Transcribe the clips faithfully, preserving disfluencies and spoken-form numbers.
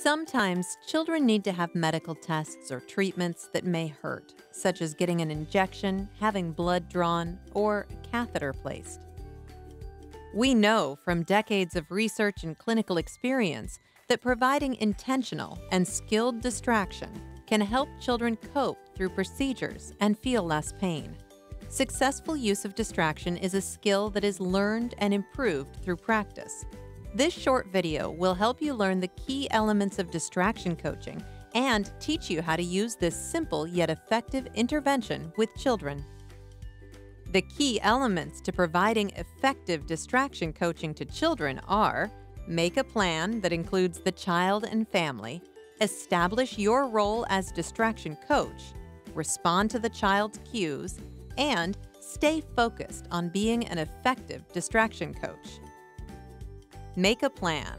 Sometimes children need to have medical tests or treatments that may hurt, such as getting an injection, having blood drawn, or a catheter placed. We know from decades of research and clinical experience that providing intentional and skilled distraction can help children cope through procedures and feel less pain. Successful use of distraction is a skill that is learned and improved through practice. This short video will help you learn the key elements of distraction coaching and teach you how to use this simple yet effective intervention with children. The key elements to providing effective distraction coaching to children are: make a plan that includes the child and family, establish your role as distraction coach, respond to the child's cues, and stay focused on being an effective distraction coach. Make a plan.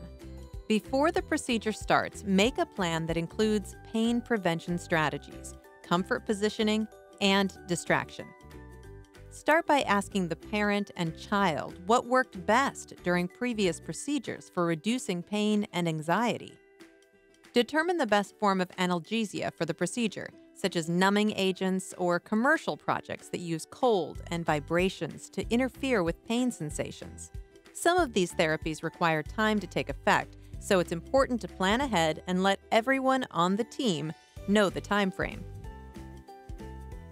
Before the procedure starts, make a plan that includes pain prevention strategies, comfort positioning, and distraction. Start by asking the parent and child what worked best during previous procedures for reducing pain and anxiety. Determine the best form of analgesia for the procedure, such as numbing agents or commercial projects that use cold and vibrations to interfere with pain sensations. Some of these therapies require time to take effect, so it's important to plan ahead and let everyone on the team know the time frame.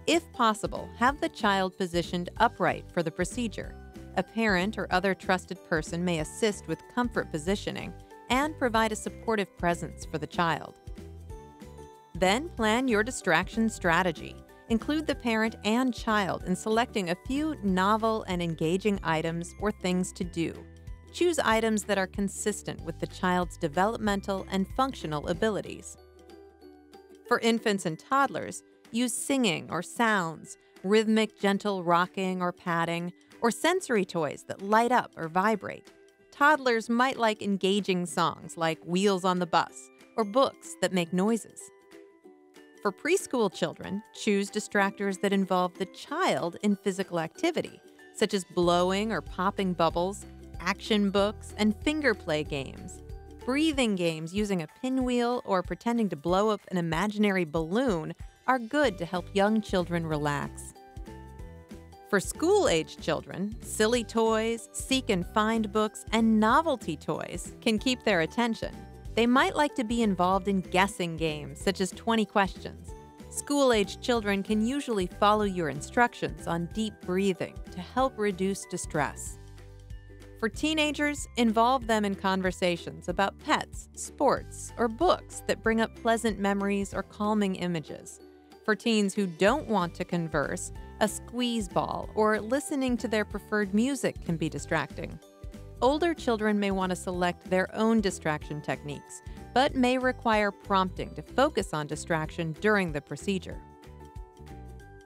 If possible, have the child positioned upright for the procedure. A parent or other trusted person may assist with comfort positioning and provide a supportive presence for the child. Then plan your distraction strategy. Include the parent and child in selecting a few novel and engaging items or things to do. Choose items that are consistent with the child's developmental and functional abilities. For infants and toddlers, use singing or sounds, rhythmic gentle rocking or patting, or sensory toys that light up or vibrate. Toddlers might like engaging songs like Wheels on the Bus or books that make noises. For preschool children, choose distractors that involve the child in physical activity, such as blowing or popping bubbles, action books, and finger play games. Breathing games using a pinwheel or pretending to blow up an imaginary balloon are good to help young children relax. For school-age children, silly toys, seek and find books, and novelty toys can keep their attention. They might like to be involved in guessing games, such as twenty questions. School-age children can usually follow your instructions on deep breathing to help reduce distress. For teenagers, involve them in conversations about pets, sports, or books that bring up pleasant memories or calming images. For teens who don't want to converse, a squeeze ball or listening to their preferred music can be distracting. Older children may want to select their own distraction techniques, but may require prompting to focus on distraction during the procedure.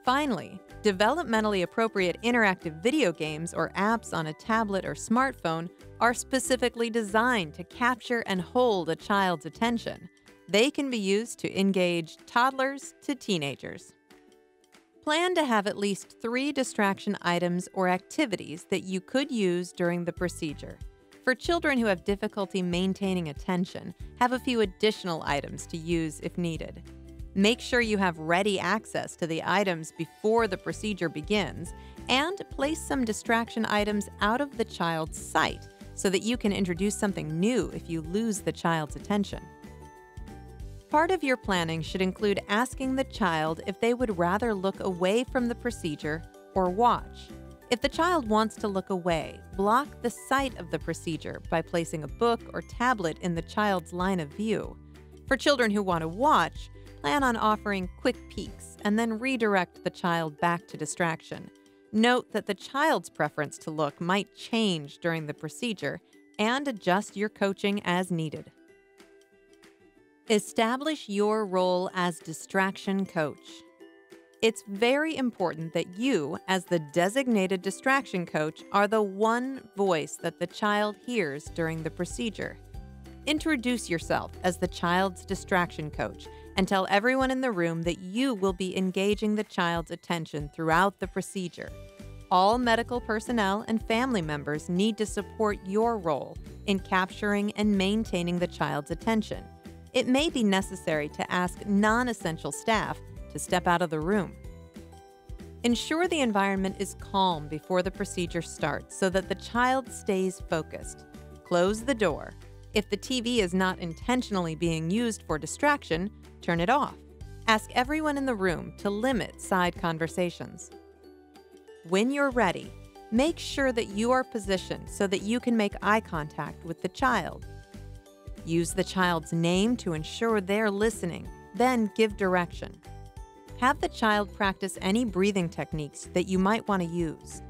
Finally, developmentally appropriate interactive video games or apps on a tablet or smartphone are specifically designed to capture and hold a child's attention. They can be used to engage toddlers to teenagers. Plan to have at least three distraction items or activities that you could use during the procedure. For children who have difficulty maintaining attention, have a few additional items to use if needed. Make sure you have ready access to the items before the procedure begins, and place some distraction items out of the child's sight so that you can introduce something new if you lose the child's attention. Part of your planning should include asking the child if they would rather look away from the procedure or watch. If the child wants to look away, block the sight of the procedure by placing a book or tablet in the child's line of view. For children who want to watch, plan on offering quick peeks and then redirect the child back to distraction. Note that the child's preference to look might change during the procedure, and adjust your coaching as needed. Establish your role as distraction coach. It's very important that you, as the designated distraction coach, are the one voice that the child hears during the procedure. Introduce yourself as the child's distraction coach and tell everyone in the room that you will be engaging the child's attention throughout the procedure. All medical personnel and family members need to support your role in capturing and maintaining the child's attention. it may be necessary to ask non-essential staff to step out of the room. Ensure the environment is calm before the procedure starts so that the child stays focused. Close the door. If the T V is not intentionally being used for distraction, turn it off. Ask everyone in the room to limit side conversations. When you're ready, make sure that you are positioned so that you can make eye contact with the child. Use the child's name to ensure they're listening, then give direction. Have the child practice any breathing techniques that you might want to use.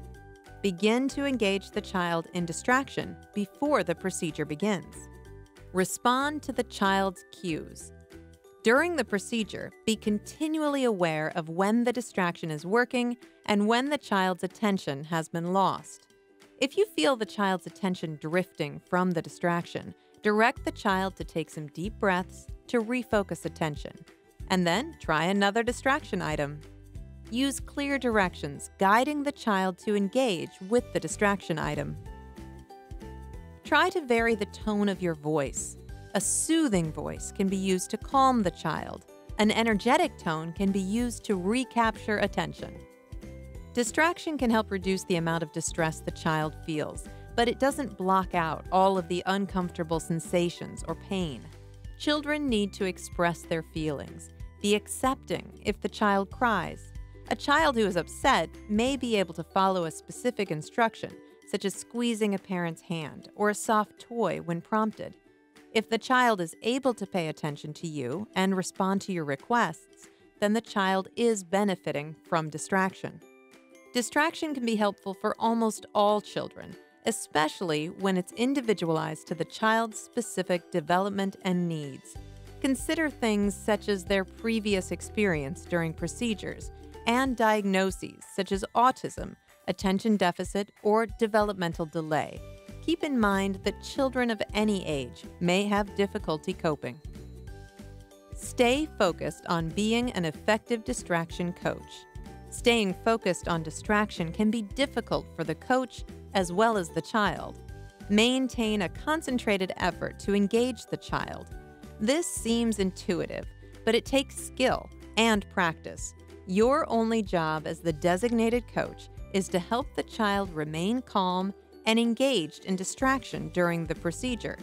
Begin to engage the child in distraction before the procedure begins. Respond to the child's cues. During the procedure, be continually aware of when the distraction is working and when the child's attention has been lost. If you feel the child's attention drifting from the distraction, direct the child to take some deep breaths to refocus attention. And then try another distraction item. Use clear directions guiding the child to engage with the distraction item. Try to vary the tone of your voice. A soothing voice can be used to calm the child. An energetic tone can be used to recapture attention. Distraction can help reduce the amount of distress the child feels, but it doesn't block out all of the uncomfortable sensations or pain. Children need to express their feelings. Be accepting if the child cries. A child who is upset may be able to follow a specific instruction, such as squeezing a parent's hand or a soft toy when prompted. If the child is able to pay attention to you and respond to your requests, then the child is benefiting from distraction. Distraction can be helpful for almost all children, especially when it's individualized to the child's specific development and needs. Consider things such as their previous experience during procedures and diagnoses such as autism, attention deficit, or developmental delay. Keep in mind that children of any age may have difficulty coping. Stay focused on being an effective distraction coach. Staying focused on distraction can be difficult for the coach as well as the child. Maintain a concentrated effort to engage the child. This seems intuitive, but it takes skill and practice. Your only job as the designated coach is to help the child remain calm and engaged in distraction during the procedure.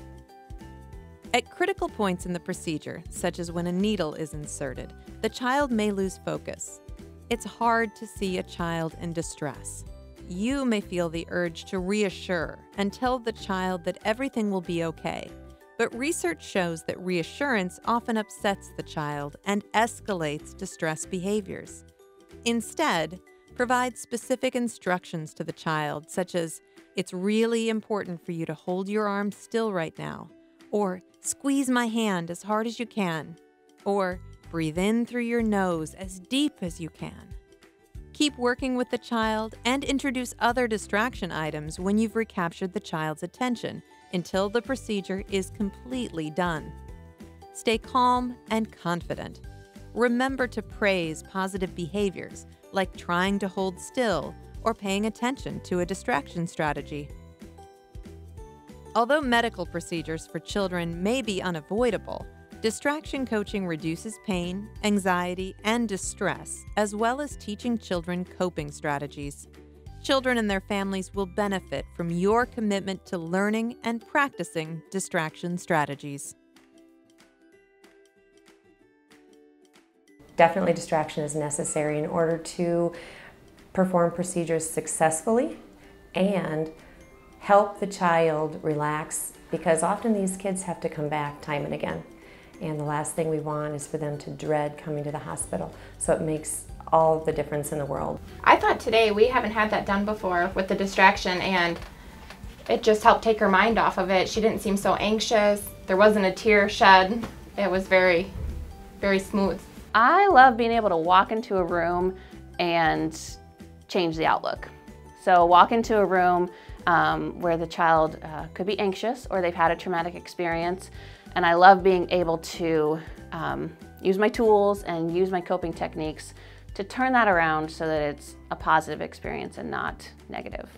At critical points in the procedure, such as when a needle is inserted, the child may lose focus. It's hard to see a child in distress. You may feel the urge to reassure and tell the child that everything will be okay. But research shows that reassurance often upsets the child and escalates distress behaviors. Instead, provide specific instructions to the child, such as, "It's really important for you to hold your arm still right now," or "Squeeze my hand as hard as you can," or "Breathe in through your nose as deep as you can." Keep working with the child and introduce other distraction items when you've recaptured the child's attention until the procedure is completely done. Stay calm and confident. Remember to praise positive behaviors like trying to hold still or paying attention to a distraction strategy. Although medical procedures for children may be unavoidable, distraction coaching reduces pain, anxiety, and distress, as well as teaching children coping strategies. Children and their families will benefit from your commitment to learning and practicing distraction strategies. Definitely, distraction is necessary in order to perform procedures successfully and help the child relax, because often these kids have to come back time and again. And the last thing we want is for them to dread coming to the hospital. So it makes all the difference in the world. I thought today, we haven't had that done before with the distraction, and it just helped take her mind off of it. She didn't seem so anxious. There wasn't a tear shed. It was very, very smooth. I love being able to walk into a room and change the outlook. So walk into a room um, where the child uh, could be anxious or they've had a traumatic experience. And I love being able to um, use my tools and use my coping techniques to turn that around so that it's a positive experience and not negative.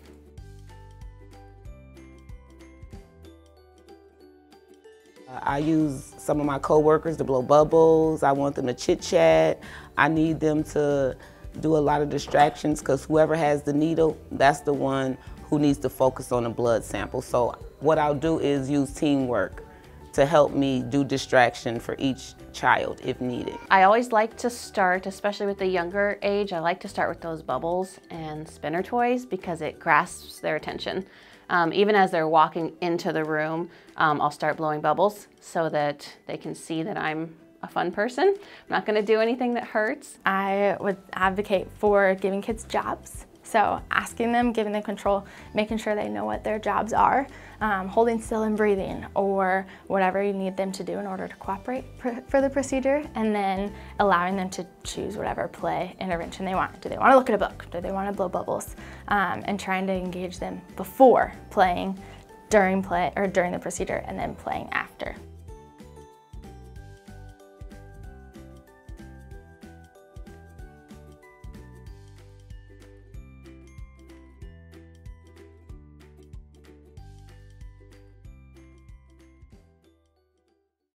I use some of my coworkers to blow bubbles. I want them to chit chat. I need them to do a lot of distractions because whoever has the needle, that's the one who needs to focus on the blood sample. So what I'll do is use teamwork to help me do distraction for each child if needed. I always like to start, especially with the younger age, I like to start with those bubbles and spinner toys because it grasps their attention. Um, even as they're walking into the room, um, I'll start blowing bubbles so that they can see that I'm a fun person. I'm not gonna do anything that hurts. I would advocate for giving kids jobs. So asking them, giving them control, making sure they know what their jobs are, um, holding still and breathing, or whatever you need them to do in order to cooperate for the procedure, and then allowing them to choose whatever play intervention they want. Do they want to look at a book? Do they want to blow bubbles? Um, and trying to engage them before playing, during play, or during the procedure, and then playing after.